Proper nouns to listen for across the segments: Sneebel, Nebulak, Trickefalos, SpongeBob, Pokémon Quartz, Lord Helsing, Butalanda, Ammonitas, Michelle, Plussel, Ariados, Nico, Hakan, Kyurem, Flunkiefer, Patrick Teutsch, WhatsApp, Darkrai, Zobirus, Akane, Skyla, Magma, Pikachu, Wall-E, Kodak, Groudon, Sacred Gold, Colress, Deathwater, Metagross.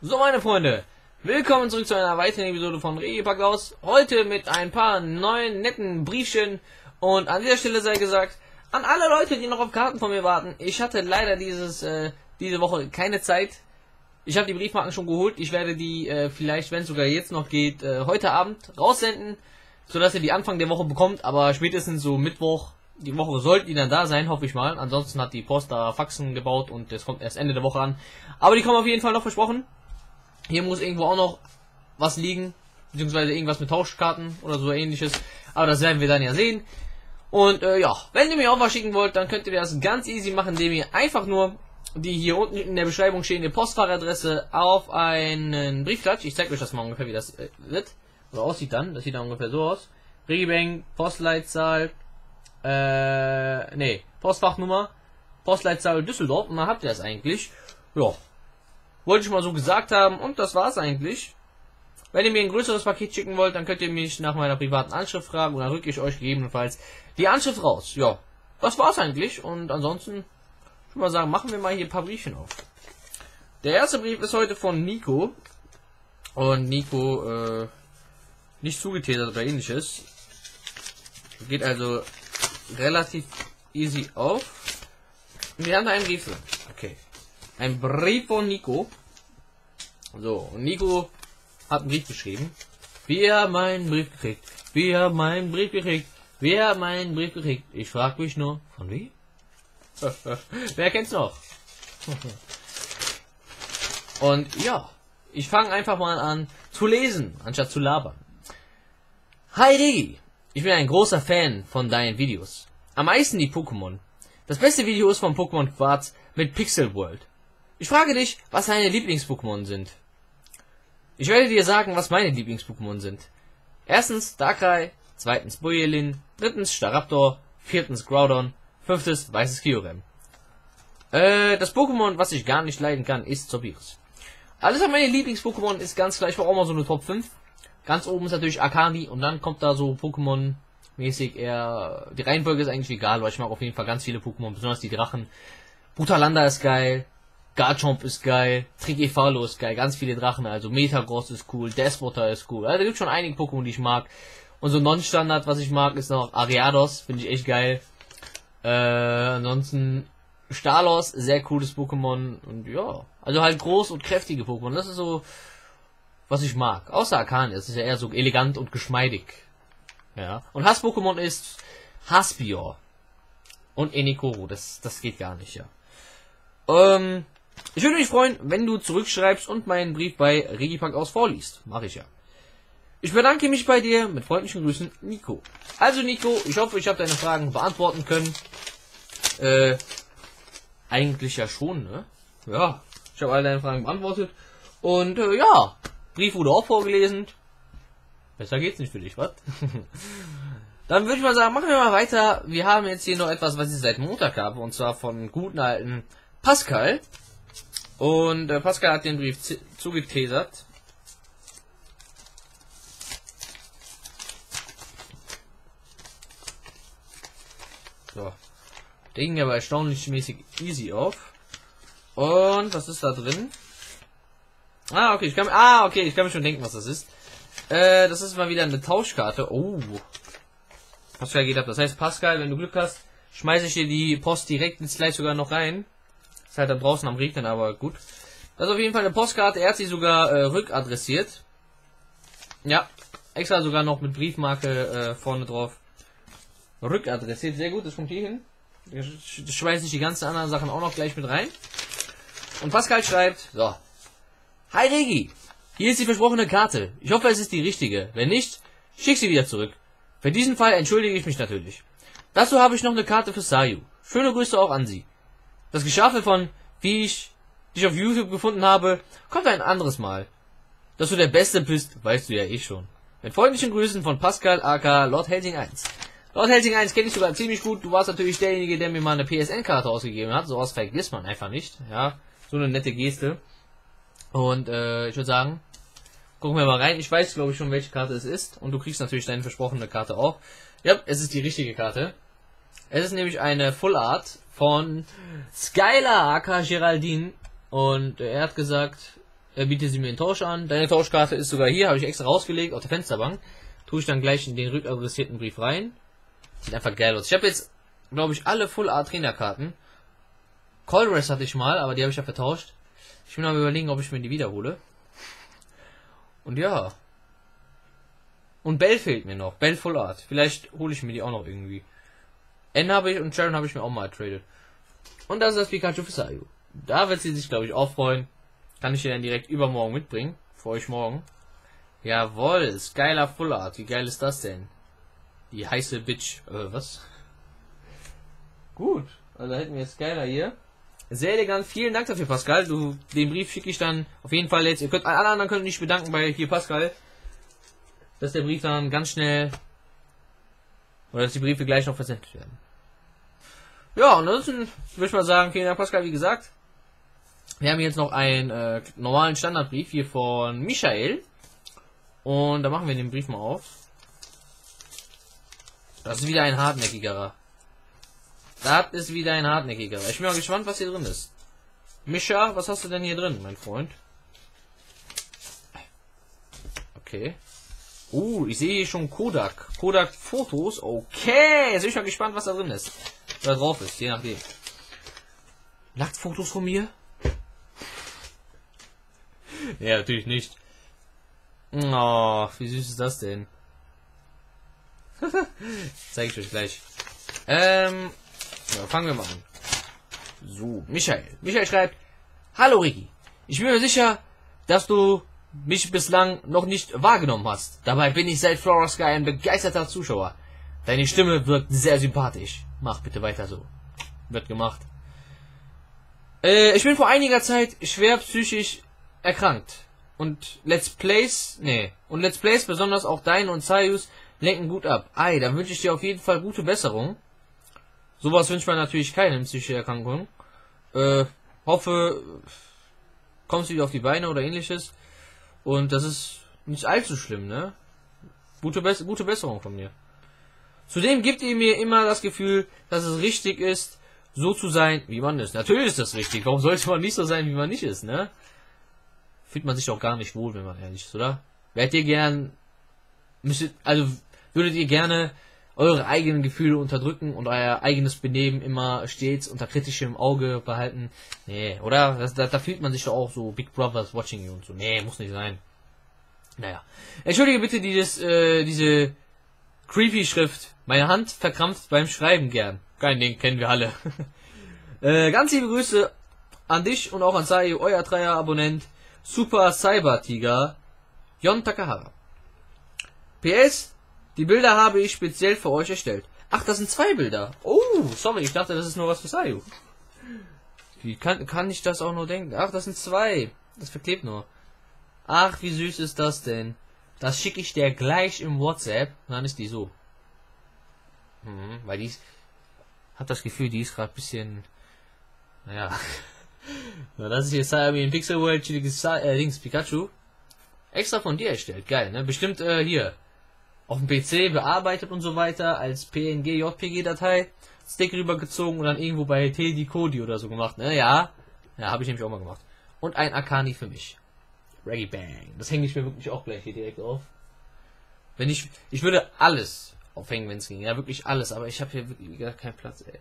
So, meine Freunde, willkommen zurück zu einer weiteren Episode von RegiBang. Heute mit ein paar neuen netten Briefchen. Und an dieser Stelle sei gesagt, an alle Leute, die noch auf Karten von mir warten, ich hatte leider diese Woche keine Zeit. Ich habe die Briefmarken schon geholt. Ich werde die vielleicht, wenn es sogar jetzt noch geht, heute Abend raussenden, sodass ihr die Anfang der Woche bekommt. Aber spätestens so Mittwoch, die Woche sollten die dann da sein, hoffe ich mal. Ansonsten hat die Post da Faxen gebaut und das kommt erst Ende der Woche an. Aber die kommen auf jeden Fall noch, versprochen. Hier muss irgendwo auch noch was liegen, beziehungsweise irgendwas mit Tauschkarten oder so ähnliches. Aber das werden wir dann ja sehen. Und ja, wenn ihr mir auch was schicken wollt, dann könnt ihr das ganz easy machen, indem ihr einfach nur die hier unten in der Beschreibung stehende Postfachadresse auf einen Briefklatsch. Ich zeige euch das mal ungefähr, wie das wird. Oder aussieht dann. Das sieht dann ungefähr so aus. RegiBang, Postleitzahl, Postfachnummer, Postleitzahl Düsseldorf. Und dann habt ihr das eigentlich. Ja. Wollte ich mal so gesagt haben und das war's eigentlich. Wenn ihr mir ein größeres Paket schicken wollt, dann könnt ihr mich nach meiner privaten Anschrift fragen und dann rücke ich euch gegebenenfalls die Anschrift raus. Ja, das war's eigentlich und ansonsten, ich würde mal sagen, machen wir mal hier ein paar Briefchen auf. Der erste Brief ist heute von Nico und Nico, nicht zugetätert oder ähnliches. Geht also relativ easy auf. Und wir haben da einen Brief drin. Okay. Ein Brief von Nico. So, und Nico hat einen Brief geschrieben. Wir haben einen Brief gekriegt. Wir haben einen Brief gekriegt. Wir haben einen Brief gekriegt. Ich frage mich nur, von wem? Wer kennt's noch? Und ja, ich fange einfach mal an zu lesen, anstatt zu labern. Hi Regi, ich bin ein großer Fan von deinen Videos. Am meisten die Pokémon. Das beste Video ist von Pokémon Quartz mit Pixel World. Ich frage dich, was deine Lieblings-Pokémon sind. Ich werde dir sagen, was meine Lieblings-Pokémon sind. Erstens Darkrai, zweitens Bojelin, drittens Staraptor, viertens Groudon, fünftens weißes Kyurem. Das Pokémon, was ich gar nicht leiden kann, ist Zobirus. Alles an meine Lieblings-Pokémon ist ganz gleich, war auch mal so eine Top 5. Ganz oben ist natürlich Akane und dann kommt da so Pokémon-mäßig eher... Die Reihenfolge ist eigentlich egal, weil ich mag auf jeden Fall ganz viele Pokémon, besonders die Drachen. Butalanda ist geil. Garchomp ist geil, Trickefalos ist geil, ganz viele Drachen, also Metagross ist cool, Deathwater ist cool, also da gibt schon einige Pokémon, die ich mag. Und so Non-Standard, was ich mag, ist noch Ariados, finde ich echt geil. Ansonsten Stalos, sehr cooles Pokémon und ja, also halt groß und kräftige Pokémon, das ist so, was ich mag. Außer Arkani, das ist ja eher so elegant und geschmeidig. Ja, und Hass-Pokémon ist Haspior und Enikoro, das geht gar nicht, ja. Ich würde mich freuen, wenn du zurückschreibst und meinen Brief bei RegiBang vorliest. Mache ich ja. Ich bedanke mich bei dir. Mit freundlichen Grüßen, Nico. Also Nico, ich hoffe, ich habe deine Fragen beantworten können. Eigentlich ja schon, ne? Ja, ich habe alle deine Fragen beantwortet. Und ja, Brief wurde auch vorgelesen. Besser geht's nicht für dich, was? Dann würde ich mal sagen, machen wir mal weiter. Wir haben jetzt hier noch etwas, was ich seit Montag habe. Und zwar von guten alten Pascal. Und Pascal hat den Brief zugetesert. So. Der ging aber erstaunlich mäßig easy auf. Und was ist da drin? Ah, okay, ich kann mir schon denken, was das ist. Das ist mal wieder eine Tauschkarte. Oh. Pascal geht ab. Das heißt, Pascal, wenn du Glück hast, schmeiße ich dir die Post direkt ins Gleis sogar noch rein. Ist halt da draußen am Regnen, aber gut. Das ist auf jeden Fall eine Postkarte. Er hat sie sogar rückadressiert. Ja, extra sogar noch mit Briefmarke vorne drauf. Rückadressiert, sehr gut, das kommt hier hin. Das schmeiße ich die ganzen anderen Sachen auch noch gleich mit rein. Und Pascal schreibt, so. Hi Regi, hier ist die versprochene Karte. Ich hoffe, es ist die richtige. Wenn nicht, schick sie wieder zurück. Für diesen Fall entschuldige ich mich natürlich. Dazu habe ich noch eine Karte für Sayu. Schöne Grüße auch an sie. Das Geschafel von, wie ich dich auf YouTube gefunden habe, kommt ein anderes Mal. Dass du der Beste bist, weißt du ja eh schon. Mit freundlichen Grüßen von Pascal aka Lord Helsing 1. Lord Helsing 1 kenne ich sogar ziemlich gut. Du warst natürlich derjenige, der mir mal eine PSN-Karte ausgegeben hat. Sowas vergisst man einfach nicht. Ja, so eine nette Geste. Und ich würde sagen, gucken wir mal rein. Ich weiß, glaube ich, schon, welche Karte es ist. Und du kriegst natürlich deine versprochene Karte auch. Ja, es ist die richtige Karte. Es ist nämlich eine Full Art von Skyla aka Geraldine und er hat gesagt, bietet sie mir einen Tausch an. Deine Tauschkarte ist sogar hier, habe ich extra rausgelegt, auf der Fensterbank. Tue ich dann gleich in den rückadressierten Brief rein. Sieht einfach geil aus. Ich habe jetzt, glaube ich, alle Full-Art-Trainerkarten. Colress hatte ich mal, aber die habe ich ja vertauscht. Ich bin am überlegen, ob ich mir die wiederhole. Und ja. Und Bell fehlt mir noch. Bell Full Art. Vielleicht hole ich mir die auch noch irgendwie. N habe ich und Sharon habe ich mir auch mal traded. Und das ist das Pikachu für Sayu. Da wird sie sich, glaube ich, auch freuen. Kann ich ihr dann direkt übermorgen mitbringen. Für euch morgen. Jawohl, Skyla Full Art. Wie geil ist das denn? Die heiße Bitch. Was? Gut. Also hätten wir Skyla hier. Sehr elegant, vielen Dank dafür, Pascal. Den Brief schicke ich dann auf jeden Fall jetzt. Ihr könnt, alle anderen können mich bedanken bei hier Pascal, dass der Brief dann ganz schnell oder dass die Briefe gleich noch versendet werden. Ja, ansonsten würde ich mal sagen, vielen Dank, Pascal, wie gesagt. Wir haben jetzt noch einen normalen Standardbrief hier von Michael. Und da machen wir den Brief mal auf. Das ist wieder ein hartnäckigerer. Das ist wieder ein hartnäckiger. Ich bin mal gespannt, was hier drin ist. Mischa, was hast du denn hier drin, mein Freund? Okay. Ich sehe hier schon Kodak. Kodak-Fotos. Okay. Jetzt bin ich mal gespannt, was da drin ist. Oder drauf ist, je nachdem. Nacktfotos von mir? Ja, natürlich nicht. Oh, wie süß ist das denn? Zeige ich euch gleich. Ja, fangen wir mal an. So, Michael. Michael schreibt, hallo Rigi, ich bin mir sicher, dass du mich bislang noch nicht wahrgenommen hast. Dabei bin ich seit Flora Sky ein begeisterter Zuschauer. Deine Stimme wirkt sehr sympathisch. Mach bitte weiter so. Wird gemacht. Ich bin vor einiger Zeit schwer psychisch erkrankt. Und Let's Plays, besonders auch deine und Sayus, lenken gut ab. Da wünsche ich dir auf jeden Fall gute Besserung. Sowas wünscht man natürlich keine psychische Erkrankung. Hoffe, kommst du wieder auf die Beine oder ähnliches. Und das ist nicht allzu schlimm, ne? Gute Besserung von mir. Zudem gibt ihr mir immer das Gefühl, dass es richtig ist, so zu sein, wie man ist. Natürlich ist das richtig. Warum sollte man nicht so sein, wie man nicht ist, ne? Fühlt man sich doch gar nicht wohl, wenn man ehrlich ist, oder? Würdet ihr gerne eure eigenen Gefühle unterdrücken und euer eigenes Benehmen immer stets unter kritischem Auge behalten? Nee, oder? Da fühlt man sich doch auch so Big Brother's watching you und so. Nee, muss nicht sein. Naja. Entschuldige bitte diese creepy Schrift. Meine Hand verkrampft beim Schreiben gern. Kein Ding, kennen wir alle. Ganz liebe Grüße an dich und auch an Sayu, euer Dreier-Abonnent Super Cyber Tiger Yon Takahara. PS: Die Bilder habe ich speziell für euch erstellt. Ach, das sind zwei Bilder. Oh, sorry, ich dachte, das ist nur was für Sayu. Wie kann ich das auch nur denken? Ach, das sind zwei. Das verklebt nur. Ach, wie süß ist das denn? Das schicke ich dir gleich im WhatsApp. Und dann ist die so. Weil die ist... Hat das Gefühl, die ist gerade ein bisschen... Naja. Na, das ist hier Sayu in Pixel World, chilliges Pikachu. Extra von dir erstellt. Geil, ne? Bestimmt hier. Auf dem PC bearbeitet und so weiter, als PNG-JPG-Datei, Stick rübergezogen und dann irgendwo bei Tedicodi oder so gemacht, ne? Ja, habe ich nämlich auch mal gemacht. Und ein Arkani für mich. RegiBang. Das hänge ich mir wirklich auch gleich hier direkt auf. Wenn ich würde alles aufhängen, wenn es ging. Ja, wirklich alles, aber ich habe hier wirklich gar keinen Platz, ey.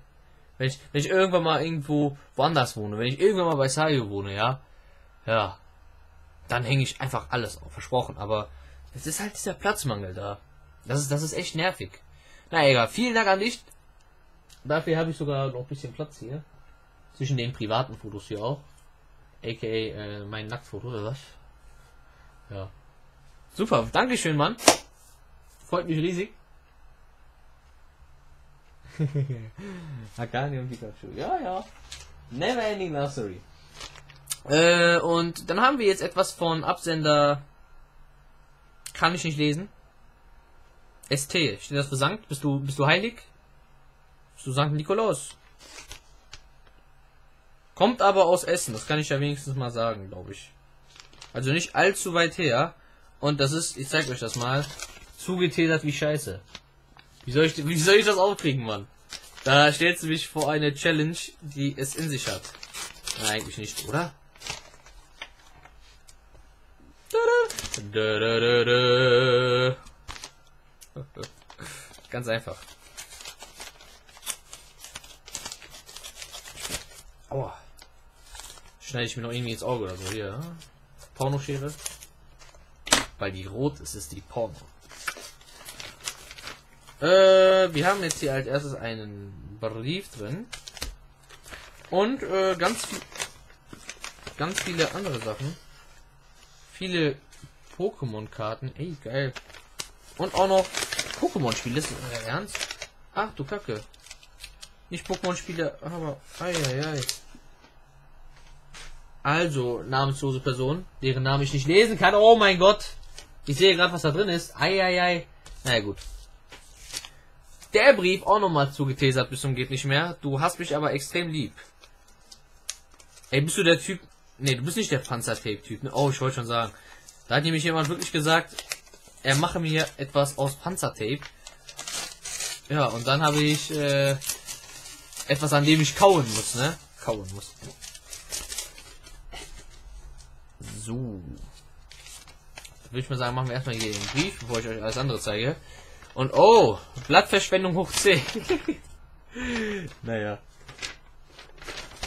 Wenn ich irgendwann mal irgendwo woanders wohne, wenn ich irgendwann mal bei Sayu wohne, ja, dann hänge ich einfach alles auf, versprochen, aber es ist halt dieser Platzmangel da. Das ist echt nervig. Na egal, vielen Dank an dich. Dafür habe ich sogar noch ein bisschen Platz hier. Zwischen den privaten Fotos hier auch. A.k.a. mein Nacktfoto oder was? Ja. Super, Dankeschön, Mann. Freut mich riesig. Akane und Pikachu. Ja. Never ending Nursery. Und dann haben wir jetzt etwas von Absender... Kann ich nicht lesen. ST. Steht das für Sankt? Bist du heilig? Bist du Sankt Nikolaus? Kommt aber aus Essen. Das kann ich ja wenigstens mal sagen, glaube ich. Also nicht allzu weit her. Und das ist, ich zeig euch das mal, zugetesert wie Scheiße. Wie soll ich das aufkriegen, Mann? Da stellst du mich vor eine Challenge, die es in sich hat. Nein, eigentlich nicht, oder? Ganz einfach. Aua. Schneide ich mir noch irgendwie ins Auge oder so. Hier. Pornoschere. Weil die rot ist, ist die Porno. Wir haben jetzt hier als erstes einen Brief drin. Und ganz viele andere Sachen. Viele Pokémon-Karten. Ey, geil. Und auch noch Pokémon-Spiele. Ist das ernst? Ach du Kacke. Nicht Pokémon-Spiele, aber... Eieiei. Also, namenslose Person, deren Namen ich nicht lesen kann. Oh mein Gott. Ich sehe gerade, was da drin ist. Eieiei. Naja, gut. Der Brief auch nochmal zugetesert bis zum geht nicht mehr. Du hast mich aber extrem lieb. Ey, bist du der Typ... Ne, du bist nicht der Panzertape-Typ. Ne? Oh, ich wollte schon sagen. Da hat nämlich jemand wirklich gesagt, er mache mir etwas aus Panzertape. Ja, und dann habe ich etwas, an dem ich kauen muss, ne? Kauen muss. So. Dann würde ich mal sagen, machen wir erstmal hier den Brief, bevor ich euch alles andere zeige. Und oh, Blattverschwendung hoch 10. Naja.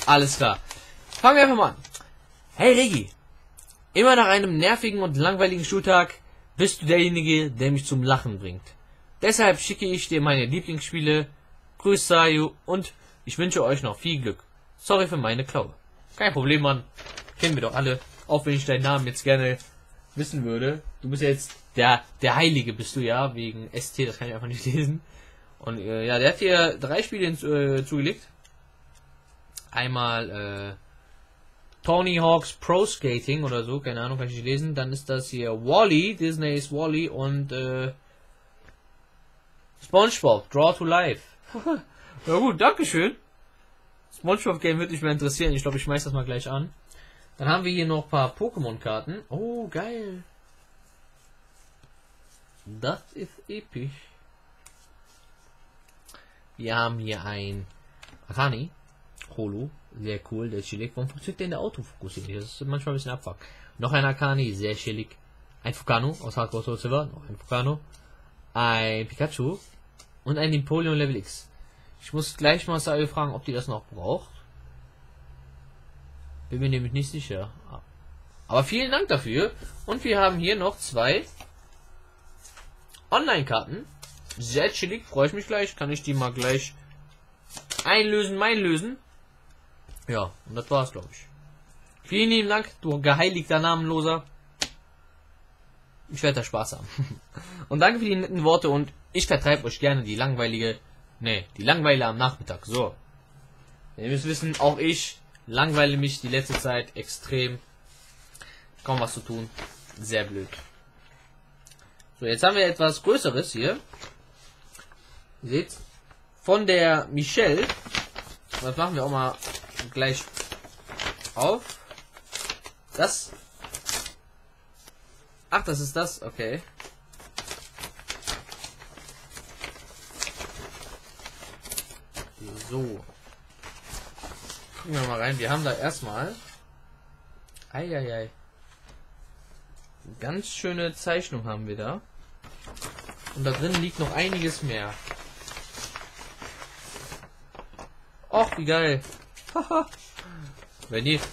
Alles klar. Fangen wir einfach mal an. Hey Regi. Immer nach einem nervigen und langweiligen Schultag bist du derjenige, der mich zum Lachen bringt. Deshalb schicke ich dir meine Lieblingsspiele. Grüß Sayu und ich wünsche euch noch viel Glück. Sorry für meine Klaue. Kein Problem, Mann. Kennen wir doch alle. Auch wenn ich deinen Namen jetzt gerne wissen würde. Du bist ja jetzt der Heilige, bist du ja, wegen ST, das kann ich einfach nicht lesen. Und ja, der hat hier 3 Spiele zugelegt. Einmal Tony Hawk's Pro Skating oder so, keine Ahnung, kann ich nicht lesen. Dann ist das hier Wall-E, Disney's Wall-E und SpongeBob, Draw to Life. Na gut, dankeschön. SpongeBob Game wird mich mehr interessieren. Ich glaube, ich schmeiß das mal gleich an. Dann haben wir hier noch ein paar Pokémon-Karten. Oh, geil. Das ist episch. Wir haben hier ein Akane. Holo. Sehr cool. Der ist chillig. Warum funktioniert der in der Autofokus? Das ist manchmal ein bisschen abfuck. Noch ein Akane. Sehr chillig. Ein Fukano aus Hardcore Soul Silver. Noch ein Fukano. Ein Pikachu. Und ein Napoleon Level X. Ich muss gleich mal Sayu fragen, ob die das noch braucht. Bin mir nämlich nicht sicher. Aber vielen Dank dafür. Und wir haben hier noch 2 Online-Karten. Sehr chillig, freue ich mich gleich. Kann ich die mal gleich einlösen, meinlösen. Ja, und das war's, glaube ich. Vielen lieben Dank, du geheiligter Namenloser. Ich werde da Spaß haben. Und danke für die netten Worte und ich vertreibe euch gerne die langweilige... Ne, die Langweile am Nachmittag. So. Ihr müsst wissen, auch ich langweile mich die letzte Zeit extrem. Kaum was zu tun. Sehr blöd. So, jetzt haben wir etwas Größeres hier. Ihr seht, von der Michelle. Das machen wir auch mal gleich auf. Das. Ach, das ist das. Okay. So. Gucken wir mal rein. Wir haben da erstmal. Eieiei. Ganz schöne Zeichnung haben wir da. Und da drin liegt noch einiges mehr. Och, wie geil. Wenn nicht.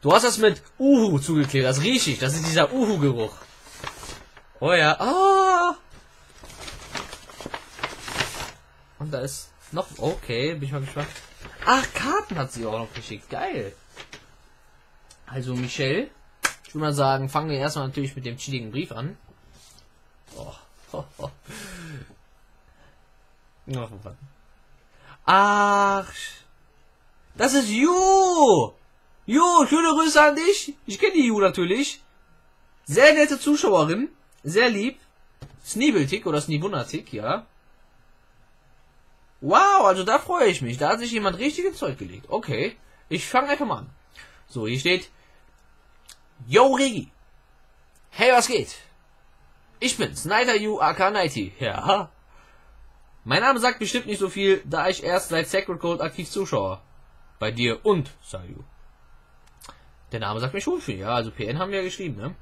Du hast das mit Uhu zugeklebt. Das rieche ich. Das ist dieser Uhu-Geruch. Oh ja. Ah. Und da ist noch... Okay, bin ich mal gespannt. Ach, Karten hat sie auch noch geschickt. Geil. Also, Michelle, ich würde mal sagen, fangen wir erstmal natürlich mit dem chilligen Brief an. Oh, oh, oh. Ach, das ist Ju! Ju, schöne Grüße an dich. Ich kenne die Ju natürlich. Sehr nette Zuschauerin. Sehr lieb. Sneebeltick oder Sneebunatick, ja. Wow, also da freue ich mich. Da hat sich jemand richtig ins Zeug gelegt. Okay, ich fange einfach mal an. So, hier steht... Yo, Regi. Hey, was geht? Ich bin Snyder Yu aka Nighty. Ja. Mein Name sagt bestimmt nicht so viel, da ich erst seit Sacred Gold aktiv zuschaue. Bei dir und Sayu. Der Name sagt mir schon viel, ja, also PN haben wir ja geschrieben, ne?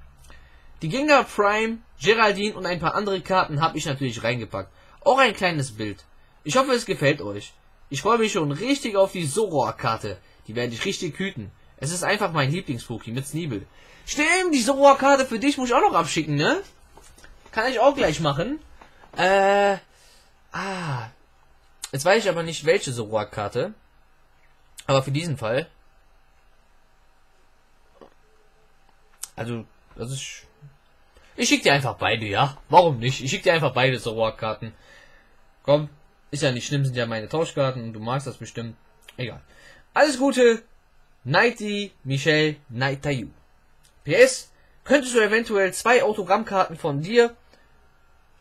Die Gengar Prime, Geraldine und ein paar andere Karten habe ich natürlich reingepackt. Auch ein kleines Bild. Ich hoffe, es gefällt euch. Ich freue mich schon richtig auf die Zoror-Karte. Die werde ich richtig hüten. Es ist einfach mein Lieblings-Poki mit Sneebel. Stimmt, die Zoror-Karte für dich muss ich auch noch abschicken, ne? Kann ich auch gleich machen. Jetzt weiß ich aber nicht, welche Zoror-Karte. Aber für diesen Fall. Also, das ist... Ich schicke dir einfach beide, ja? Warum nicht? Ich schicke dir einfach beide Zoror-Karten. Komm, ist ja nicht schlimm, sind ja meine Tauschkarten und du magst das bestimmt. Egal. Alles Gute, Nighty, Michelle, Nightayu. PS, könntest du eventuell 2 Autogrammkarten von dir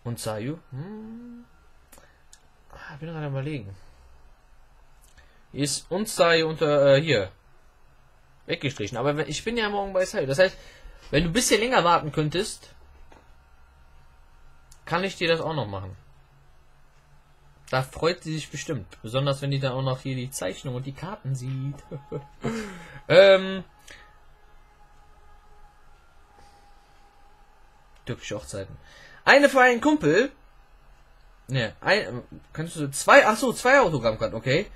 und Sayu? Bin gerade überlegen. Ist und Sayu unter, hier. Weggestrichen. Aber ich bin ja morgen bei Sayu. Das heißt, wenn du ein bisschen länger warten könntest, kann ich dir das auch noch machen. Da freut sie sich bestimmt. Besonders, wenn die dann auch noch hier die Zeichnung und die Karten sieht. Türkische Hochzeiten. Eine für einen Kumpel. Ne, kannst du 2... Achso, 2 Autogrammkarten, okay.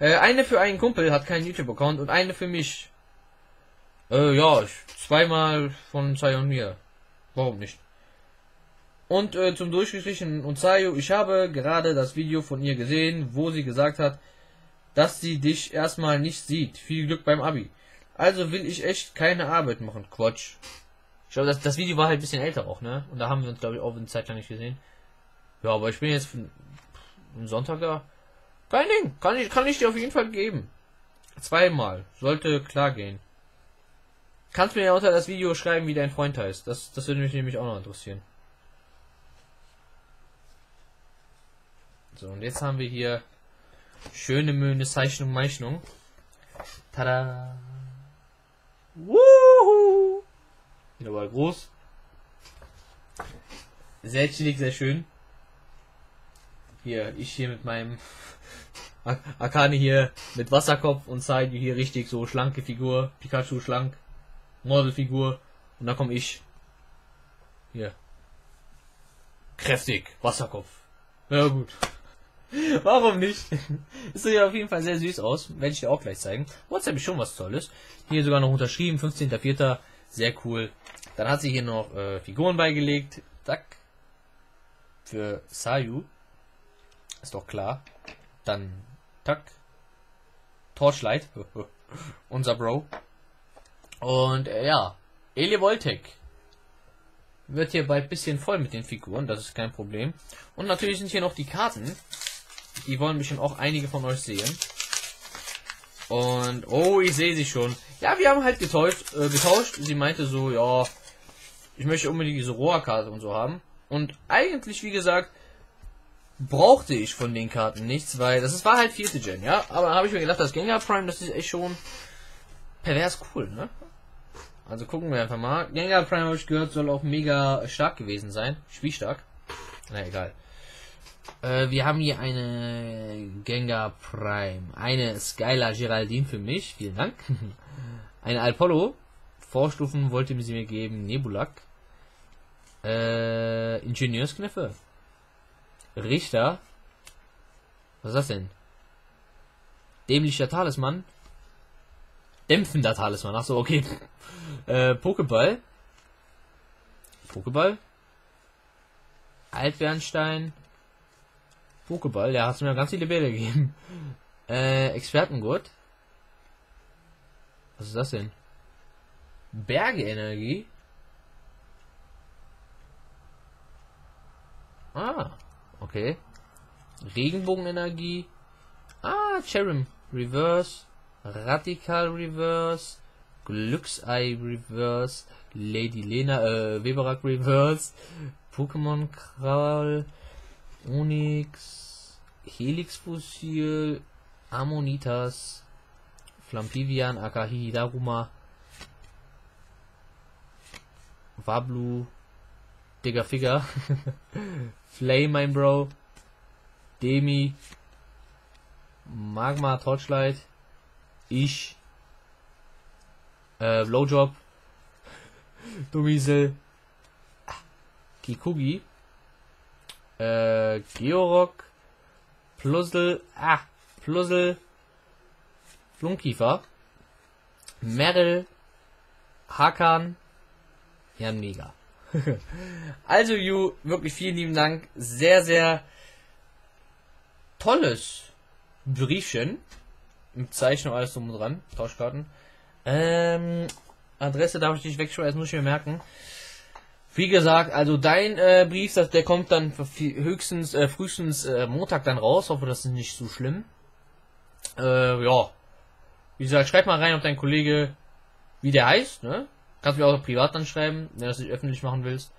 Eine für einen Kumpel, hat keinen YouTube-Account, und eine für mich. Ja, 2 mal von Sayu und mir. Warum nicht? Und zum Durchgestrichen und Sayu, ich habe gerade das Video von ihr gesehen, wo sie gesagt hat, dass sie dich erstmal nicht sieht. Viel Glück beim Abi. Also will ich echt keine Arbeit machen. Quatsch. Ich glaube, das Video war halt ein bisschen älter auch, ne? Und da haben wir uns, glaube ich, auch eine Zeit lang nicht gesehen. Ja, aber ich bin jetzt am Sonntag da. Kein Ding. Kann ich dir auf jeden Fall geben. 2 mal. Sollte klar gehen. Kannst mir ja unter das Video schreiben, wie dein Freund heißt. Das würde mich nämlich auch noch interessieren. So, und jetzt haben wir hier schöne Möhne, Zeichnung, Meichnung. Tada! Wuhu! Wieder mal groß. Sehr chillig, sehr schön. Hier, ich hier mit meinem Akane hier mit Wasserkopf und Sayu hier richtig so schlanke Figur. Pikachu schlank, Modelfigur. Und da komme ich. Hier. Kräftig, Wasserkopf. Ja gut. Warum nicht? Es sieht ja auf jeden Fall sehr süß aus. Werde ich dir auch gleich zeigen. WhatsApp ist schon was Tolles. Hier sogar noch unterschrieben. 15.04. Sehr cool. Dann hat sie hier noch Figuren beigelegt. Zack. Für Sayu. Ist doch klar. Dann Tack. Torchlight. Unser Bro. Und ja. Ele Voltec. Wird hier bald ein bisschen voll mit den Figuren, das ist kein Problem. Und natürlich sind hier noch die Karten. Die wollen bestimmt auch einige von euch sehen. Und, oh, ich sehe sie schon. Ja, wir haben halt getauscht. Sie meinte so, ja, ich möchte unbedingt diese Rohrkarte und so haben. Und eigentlich, wie gesagt, brauchte ich von den Karten nichts, weil das war halt 4. Gen, ja. Aber habe ich mir gedacht, das Gengar Prime, das ist echt schon pervers cool, ne? Also gucken wir einfach mal. Gengar Prime, habe ich gehört, soll auch mega stark gewesen sein. Spielstark. Na egal. Wir haben hier eine Gengar Prime. Eine Skyla Geraldine für mich. Vielen Dank. Eine Alpollo. Vorstufen wollte sie mir geben. Nebulak. Ingenieurskniffe. Richter. Was ist das denn? Dämlicher Talisman. Dämpfender Talisman, achso, okay. Pokéball. Pokéball. Altbernstein. Pokéball, ja, hast du mir ganz viele Bilder gegeben. Expertengurt. Was ist das denn? Bergeenergie. Ah, okay. Regenbogenenergie. Ah, Cherim. Reverse. Radikal Reverse, Glücksei Reverse, Lady Lena, Weberak Reverse, Pokémon Kraul, Onyx, Helix Fossil, Ammonitas, Flampivian, Akahi, Daruma, Wablu, Digger Figger, Flame, mein Bro, Demi, Magma Torchlight, Ich, Blowjob, Dummiesel, Kikugi, Georock, Plussel, Plussel, Flunkiefer, Merrill, Hakan, ja mega. Also Ju, wirklich vielen lieben Dank, sehr, sehr tolles Briefchen, mit Zeichnung alles drum und dran, Tauschkarten. Adresse darf ich nicht wegschreiben, das muss ich mir merken. Wie gesagt, also dein Brief, der kommt dann höchstens, frühestens Montag dann raus, hoffe das ist nicht so schlimm. Ja, wie gesagt, schreib mal rein, ob dein Kollege, wie der heißt, ne? Kannst du mir auch privat dann schreiben, wenn du das nicht öffentlich machen willst.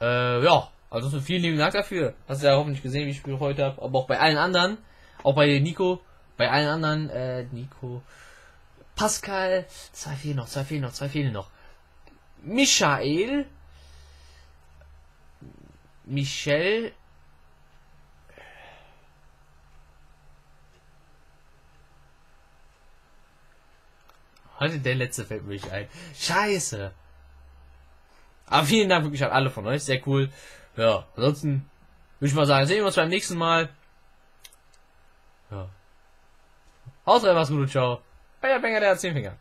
Ja, also vielen lieben Dank dafür. Hast du ja hoffentlich gesehen, wie ich Spiel heute habe, aber auch bei allen anderen, auch bei Nico, bei allen anderen, Nico, Pascal, zwei fehlen noch, Michael, Michelle, heute der letzte fällt mir nicht ein. Scheiße. Aber vielen Dank wirklich an alle von euch. Sehr cool. Ja, ansonsten würde ich mal sagen, sehen wir uns beim nächsten Mal. Ja. Haut rein, mach's gut und ciao. Euer Banger der hat 10 Finger.